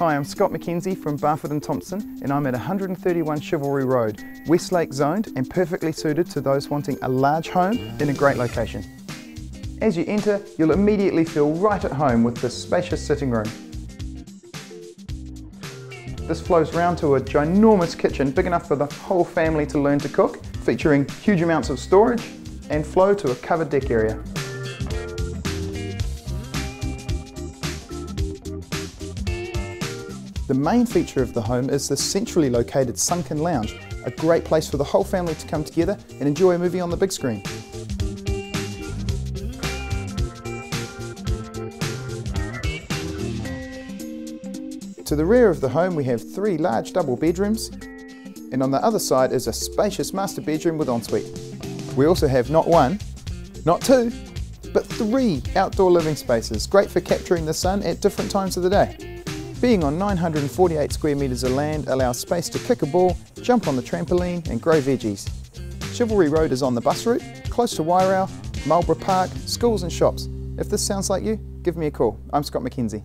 Hi, I'm Scott Mackenzie from Barfoot and Thompson, and I'm at 131 Chivalry Road, Westlake zoned and perfectly suited to those wanting a large home in a great location. As you enter, you'll immediately feel right at home with this spacious sitting room. This flows round to a ginormous kitchen big enough for the whole family to learn to cook, featuring huge amounts of storage and flow to a covered deck area. The main feature of the home is the centrally located sunken lounge, a great place for the whole family to come together and enjoy a movie on the big screen. To the rear of the home we have three large double bedrooms, and on the other side is a spacious master bedroom with ensuite. We also have not one, not two, but three outdoor living spaces, great for capturing the sun at different times of the day. Being on 948 square metres of land allows space to kick a ball, jump on the trampoline and grow veggies. Chivalry Road is on the bus route, close to Wairau, Marlborough Park, schools and shops. If this sounds like you, give me a call. I'm Scott Mackenzie.